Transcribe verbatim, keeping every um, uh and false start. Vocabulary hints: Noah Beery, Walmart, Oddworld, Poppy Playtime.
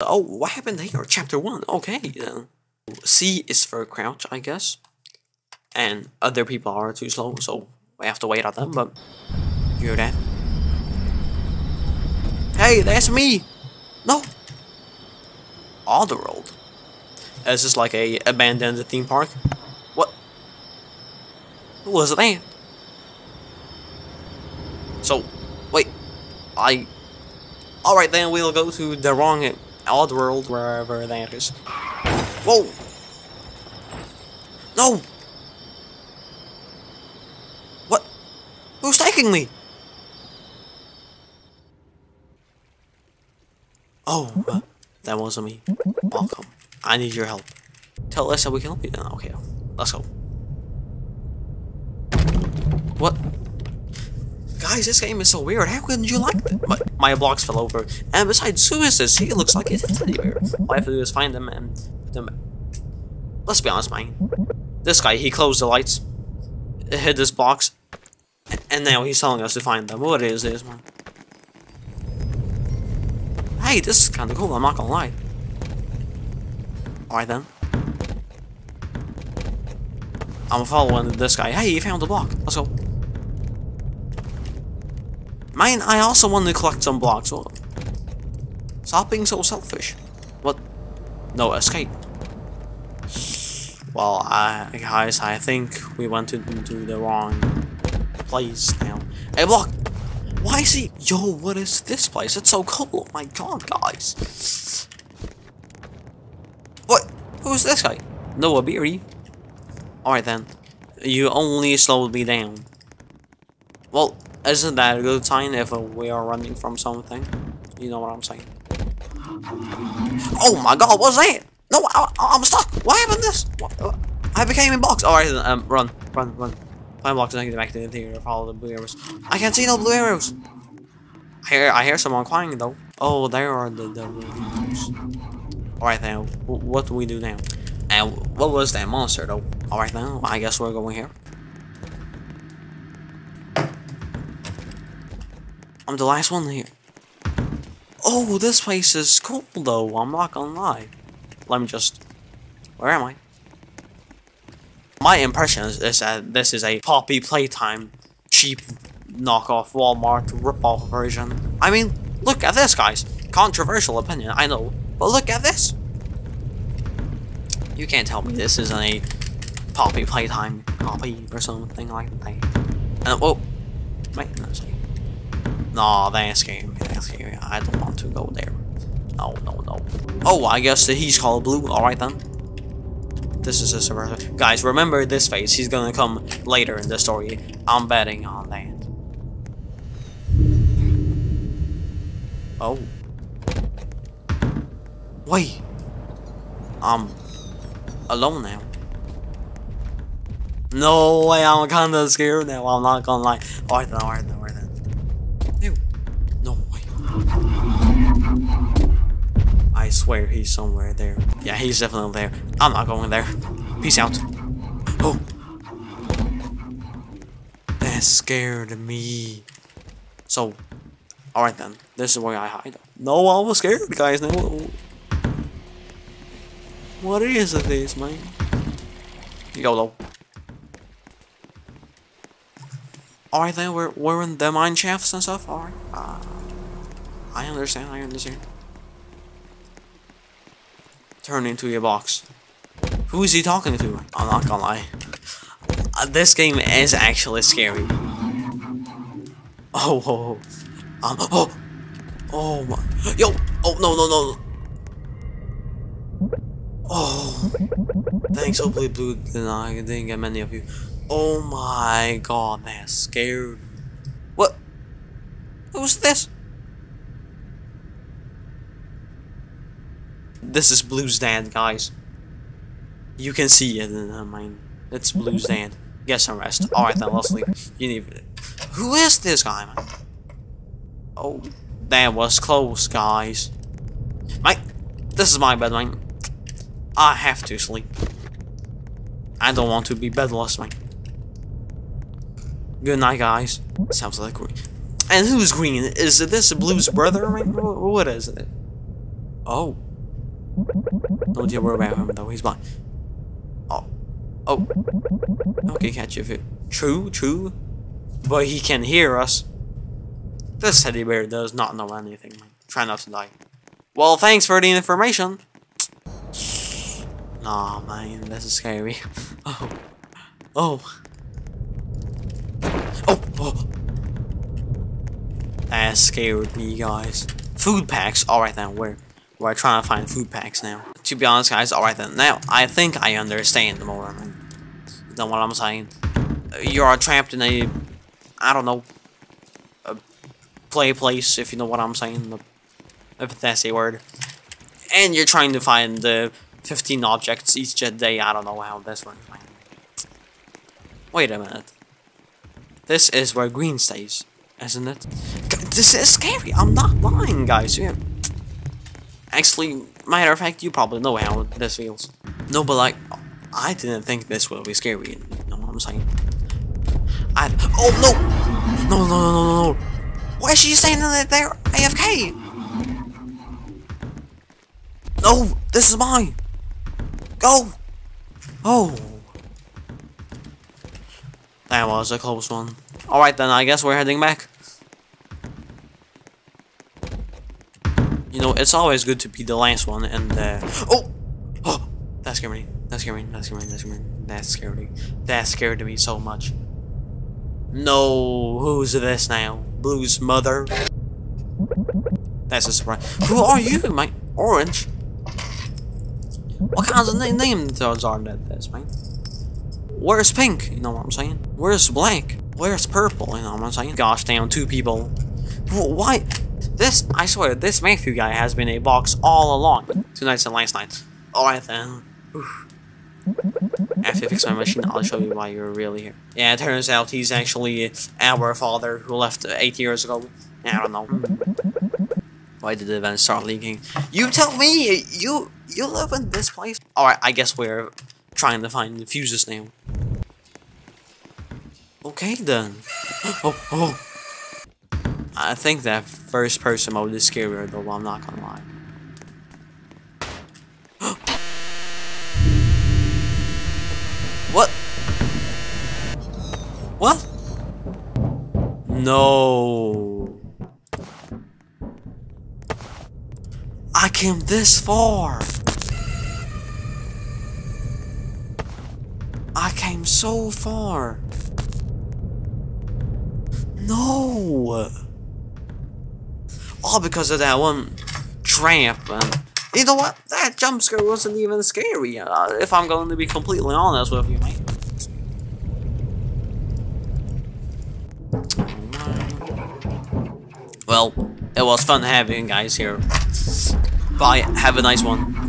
Oh, what happened here? Chapter one. Okay. Uh, C is for crouch, I guess. And other people are too slow, so we have to wait on them, but... You hear that? Hey, that's me! No! Otherworld. This is like a abandoned theme park. What? Who was that? So, wait. I... Alright then, we'll go to the wrong Oddworld, wherever that is. Whoa! No! What? Who's taking me? Oh, uh, that wasn't me. Welcome. I need your help. Tell us how we can help you. No, okay, let's go. What? Guys, this game is so weird. How couldn't you like it? My, my blocks fell over. And besides, who is this? He looks like he's anywhere. All I have to do is find them and put them back. Let's be honest, man. This guy, he closed the lights, hid his blocks, and, and now he's telling us to find them. What is this, man? Hey, this is kind of cool. I'm not gonna lie. Alright then. I'm following this guy. Hey, he found the block. Let's go. Man, I also want to collect some blocks. Well, stop being so selfish. What? No escape. Well, I, guys, I think we went into the wrong place now. Hey, block! Why is he? Yo, what is this place? It's so cool. Oh my god, guys. What? Who's this guy? Noah Beery. Alright then. You only slowed me down. Well. Isn't that a good sign if uh, we are running from something? You know what I'm saying. Oh my god, what's that? No, I, I, I'm stuck. What happened to this? What, what? I became in box. Alright, um, run, run, run. Find blocks and I get back to the interior. Follow the blue arrows. I can't see no blue arrows. I hear, I hear someone crying though. Oh, there are the, the blue arrows. Alright now, w what do we do now? And what was that monster though? Alright now, I guess we're going here. I'm the last one here. Oh, this place is cool though, I'm not gonna lie. Let me just... Where am I? My impression is, is that this is a Poppy Playtime cheap knockoff Walmart ripoff version. I mean, look at this, guys. Controversial opinion, I know. But look at this. You can't tell me this isn't a Poppy Playtime copy or something like that. And, oh, wait, no, sorry. Nah, that's scary. That's scary. I don't want to go there. No, no, no. Oh, I guess that he's called Blue. Alright then. This is a survivor. Guys, remember this face. He's gonna come later in the story. I'm betting on that. Oh. Wait. I'm alone now. No way, I'm kinda scared now. I'm not gonna lie. Alright then, alright then. I swear he's somewhere there. Yeah, he's definitely there. I'm not going there. Peace out. Oh! That scared me. So, alright then. This is where I hide. No, I was scared, guys. No. What is this, man? You go, though. Alright then, we're, we're in the mine shafts and stuff. Alright. Uh, I understand, I understand. Turn into your box. Who is he talking to? I'm not gonna lie. Uh, this game is actually scary. Oh, oh, oh. Um, oh, oh my. Yo! Oh, no, no, no. Oh. Thanks, hopefully Blue didn't get many of you. Oh my god, that's scared. What? Who's this? This is Blue's dad, guys. You can see it in her mind. It's Blue's dad. Get some rest. Alright then, let's sleep. You need... Who is this guy, man? Oh, that was close, guys. Mate, this is my bed, man. I have to sleep. I don't want to be bedless, man. Good night, guys. Sounds like green. And who's green? Is this Blue's brother, man? What is it? Oh. Don't you worry about him though, he's blind. Oh. Oh. Okay, catch you if it. True, true. But he can hear us. This teddy bear does not know anything. Try not to die. Well, thanks for the information. Aw, oh, man, this is scary. Oh. Oh. Oh. Oh. That scared me, guys. Food packs? Alright then, we're, we're trying to find food packs now. To be honest, guys, alright then. Now, I think I understand more, man. You know what I'm saying? You are trapped in a, I don't know, a play place, if you know what I'm saying. If that's a word. And you're trying to find the... Uh, fifteen objects each day. I don't know how this one. Wait a minute. This is where green stays, isn't it? This is scary. I'm not lying, guys. Yeah. Actually, matter of fact, you probably know how this feels. No, but like, I didn't think this will be scary. You know what I'm saying? I. Oh no! No no no no no! Why is she standing there, A F K? No, this is mine. Go! Oh! That was a close one. Alright then, I guess we're heading back. You know, it's always good to be the last one and uh... Oh! Oh! That scared me. That scared me. That scared me. That scared me. That scared me. That scared me so much. No! Who's this now? Blue's mother? That's a surprise. Who are you, my orange? What kinds of na names those are that this, man? Where's pink? You know what I'm saying? Where's black? Where's purple? You know what I'm saying? Gosh damn, two people. Why? This, I swear, this Matthew guy has been a box all along. Tonight's and last night. Alright then. Oof. After I fix my machine, I'll show you why you're really here. Yeah, it turns out he's actually our father who left eight years ago. I don't know. Why did the event start leaking? You tell me! You... You live in this place? Alright, I guess we're trying to find the fuses now. Okay then. Oh, oh. I think that first person mode is scarier though, I'm not gonna lie. What? What? No. I came this far. I came so far. No. All because of that one tramp. And you know what? That jump scare wasn't even scary. Uh, if I'm going to be completely honest with you, mate. Well, it was fun having you guys here. Bye. Have a nice one.